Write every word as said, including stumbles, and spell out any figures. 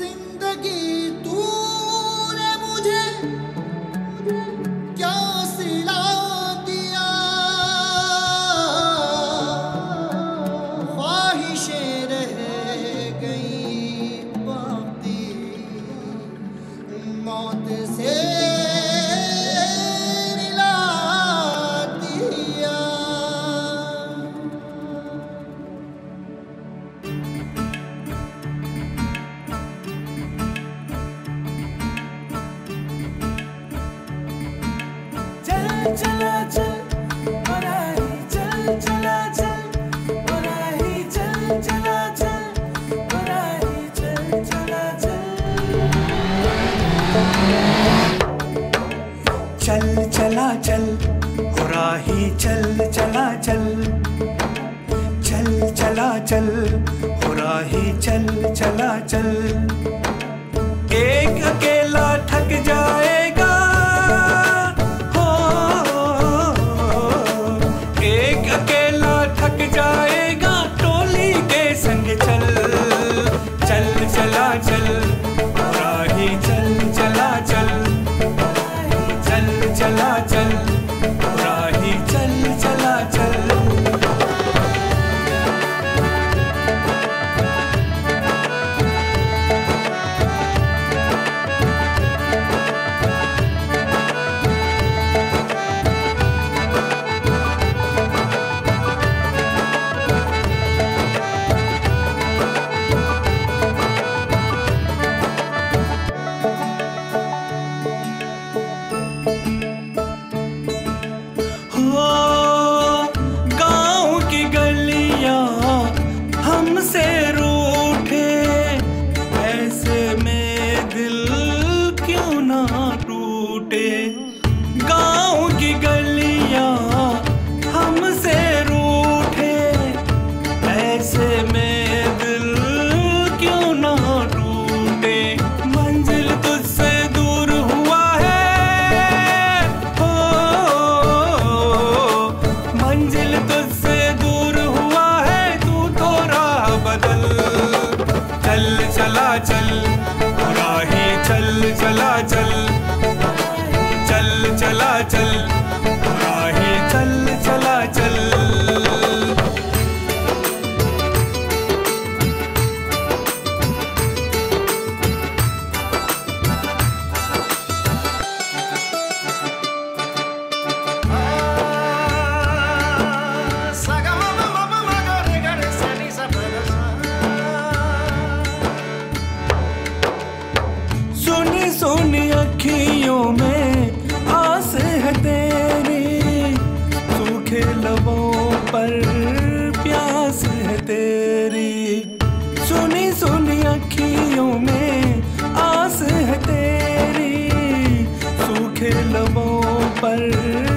जिंदगी तूने मुझे क्या सिला दिया। ख्वाहिशें रह गई बाकी, मौत से मिला दिया। चला चल बड़ा ही चल, चला चल बड़ा ही चल, चला चल बड़ा ही चल, चला चल। चल चला चल बड़ा ही चल, चला चल। चल चला चल बड़ा ही चल, चला चल। एक अकेला थक जाएगा, जाएगा टोली के संग। चल चल चला चल बड़ा ही चल, चला चल। चल चला चल बड़ा ही चल, चला चल। गाँव की गलियां हमसे रूठे, ऐसे में दिल क्यों ना टूटे। मंजिल तुझसे दूर हुआ है, हो मंजिल तुझसे दूर हुआ है, तू तो राह बदल। चल चला चल बड़ा ही चल, चला चल। चला चल बड़ा ही चल, चला चल। सुनी सुनी अखियों में पर प्यास है तेरी, सुनी सुनी अखियों में आस है तेरी, सूखे लबों पर।